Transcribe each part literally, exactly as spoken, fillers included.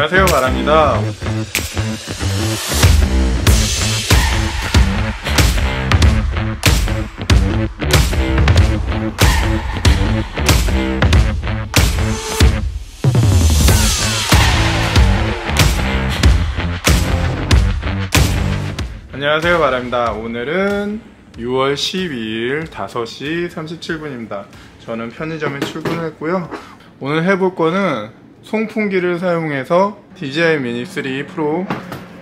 안녕하세요, 바라입니다. 안녕하세요, 바라입니다. 오늘은 유월 십이일 다섯시 삼십칠분입니다 저는 편의점에 출근했고요. 오늘 해볼 거는 송풍기를 사용해서 디제이아이 미니 쓰리 프로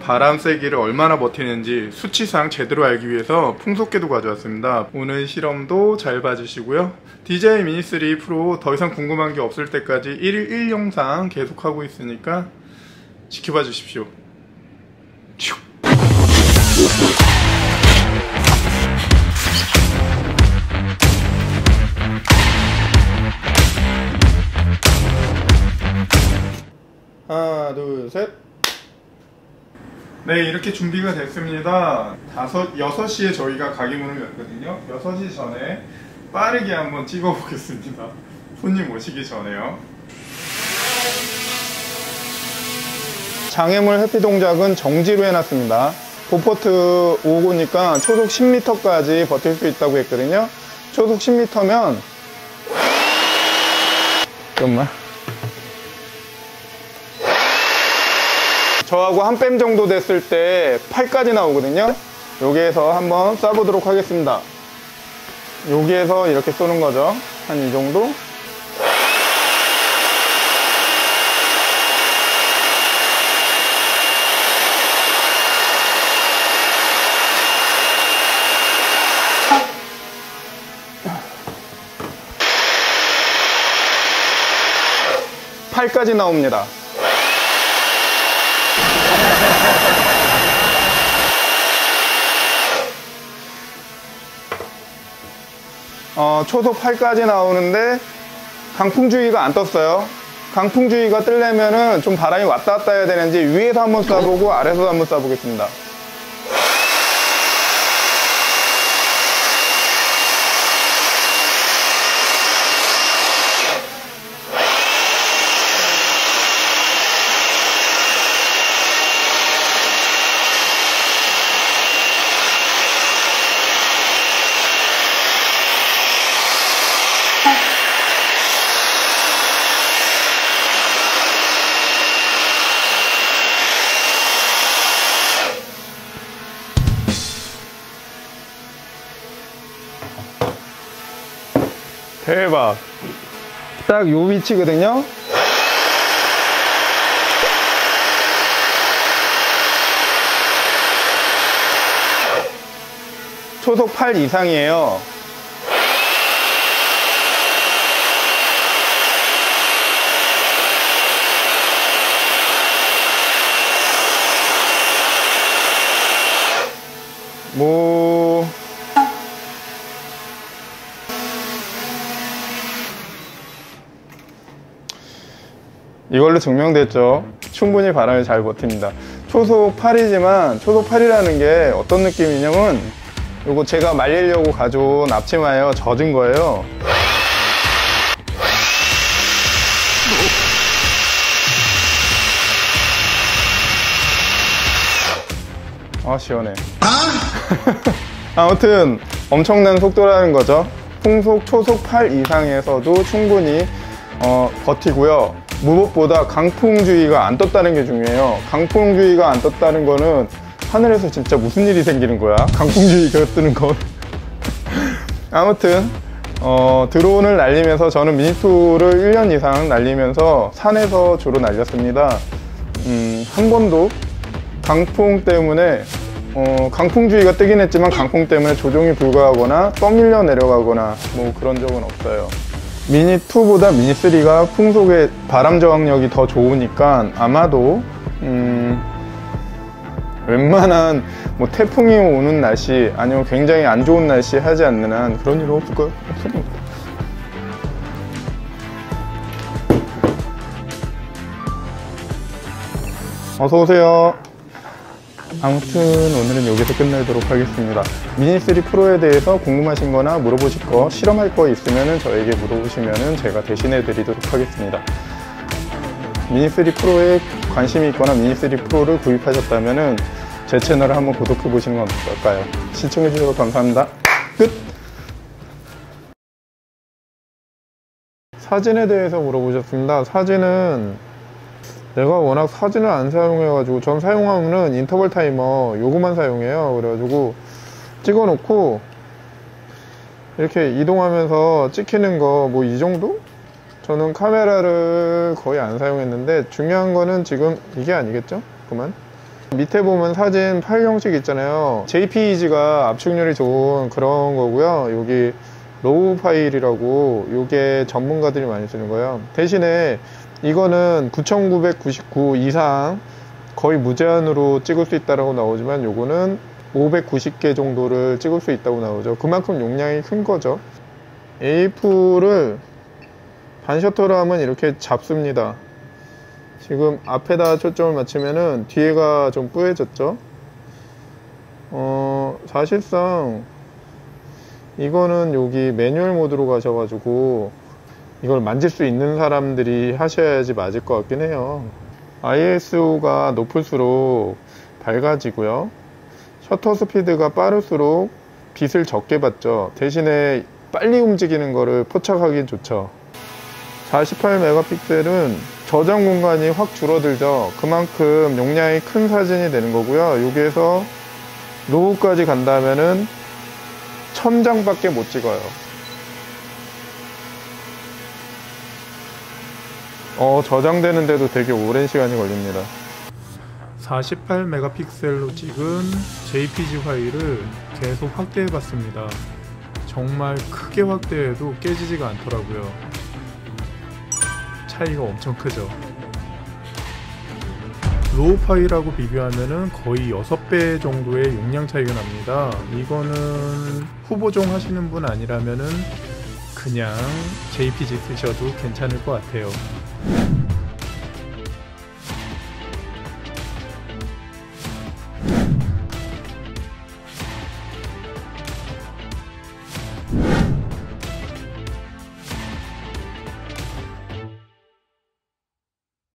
바람 세기를 얼마나 버티는지 수치상 제대로 알기 위해서 풍속계도 가져왔습니다. 오늘 실험도 잘 봐주시고요. 디제이아이 미니 쓰리 프로 더 이상 궁금한 게 없을 때까지 일일 영상 계속하고 있으니까 지켜봐 주십시오. 하나, 둘, 셋. 네, 이렇게 준비가 됐습니다. 다섯, 여섯시에 저희가 가게 문을 열거든요. 여섯시 전에 빠르게 한번 찍어 보겠습니다. 손님 오시기 전에요. 장애물 회피 동작은 정지로 해놨습니다. 보포트 오고니까 초속 십 미터까지 버틸 수 있다고 했거든요. 초속 십 미터면 잠깐만, 저하고 한 뺨 정도 됐을 때 팔까지 나오거든요. 여기에서 한번 쏴보도록 하겠습니다. 여기에서 이렇게 쏘는 거죠. 한 이 정도. 팔까지 나옵니다. 어, 초속 팔까지 나오는데 강풍주의가 안 떴어요. 강풍주의가 뜨려면은 좀 바람이 왔다 갔다 해야 되는지 위에서 한번 쏴보고 아래에서 한번 쏴보겠습니다. 대박! 딱 요 위치거든요? 초속 팔 이상이에요. 뭐... 이걸로 증명됐죠. 충분히 바람이 잘 버팁니다. 초속 팔이지만 초속 팔이라는 게 어떤 느낌이냐면, 요거 제가 말리려고 가져온 앞치마예요. 젖은 거예요. 아, 시원해. 아무튼 엄청난 속도라는 거죠. 풍속 초속 팔 이상에서도 충분히 어, 버티고요. 무엇보다 강풍주의가 안 떴다는 게 중요해요. 강풍주의가 안 떴다는 거는 하늘에서 진짜 무슨 일이 생기는 거야? 강풍주의가 뜨는 건. 아무튼 어, 드론을 날리면서 저는 미니투를 일 년 이상 날리면서 산에서 주로 날렸습니다. 음, 한 번도 강풍 때문에 어, 강풍주의가 뜨긴 했지만 강풍 때문에 조종이 불가하거나 떠밀려 내려가거나 뭐 그런 적은 없어요. 미니 투보다 미니 쓰리가 풍속의 바람 저항력이 더 좋으니까 아마도 음 웬만한 뭐 태풍이 오는 날씨 아니면 굉장히 안 좋은 날씨 하지 않는 한 그런 일은 없을까요? 없습니다. 어서오세요. 아무튼 오늘은 여기서 끝내도록 하겠습니다. 미니 쓰리 프로에 대해서 궁금하신 거나 물어보실 거, 실험할 거 있으면 저에게 물어보시면 제가 대신해 드리도록 하겠습니다. 미니 쓰리 프로의 관심이 있거나 미니 쓰리 프로를 구입하셨다면 제 채널을 한번 구독해 보시는 건 어떨까요? 시청해주셔서 감사합니다. 끝! 사진에 대해서 물어보셨습니다. 사진은 내가 워낙 사진을 안 사용해가지고, 전 사용하는 인터벌 타이머 요거만 사용해요. 그래가지고 찍어놓고 이렇게 이동하면서 찍히는 거 뭐 이 정도? 저는 카메라를 거의 안 사용했는데, 중요한 거는 지금 이게 아니겠죠? 그만. 밑에 보면 사진 파일 형식 있잖아요. 제이피이지가 압축률이 좋은 그런 거고요. 여기 로우 파일이라고, 요게 전문가들이 많이 쓰는 거예요. 대신에 이거는 구천구백구십구 이상 거의 무제한으로 찍을 수 있다고 나오지만, 요거는 오백구십 개 정도를 찍을 수 있다고 나오죠. 그만큼 용량이 큰 거죠. 에이포를 반셔터로 하면 이렇게 잡습니다. 지금 앞에다 초점을 맞추면은 뒤에가 좀 뿌얘졌죠. 어, 사실상 이거는 여기 매뉴얼 모드로 가셔가지고 이걸 만질 수 있는 사람들이 하셔야지 맞을 것 같긴 해요. 아이에스오가 높을수록 밝아지고요, 셔터 스피드가 빠를수록 빛을 적게 받죠. 대신에 빨리 움직이는 거를 포착하기 좋죠. 사십팔 메가픽셀은 저장 공간이 확 줄어들죠. 그만큼 용량이 큰 사진이 되는 거고요. 여기에서 로우까지 간다면은 천 장 밖에 못 찍어요. 어, 저장되는데도 되게 오랜 시간이 걸립니다. 사십팔 메가픽셀로 찍은 제이피지 파일을 계속 확대해 봤습니다. 정말 크게 확대해도 깨지지가 않더라고요. 차이가 엄청 크죠. 로우 파일하고 비교하면은 거의 여섯 배 정도의 용량 차이가 납니다. 이거는 후보종 하시는 분 아니라면은 그냥 제이피지 쓰셔도 괜찮을 것 같아요.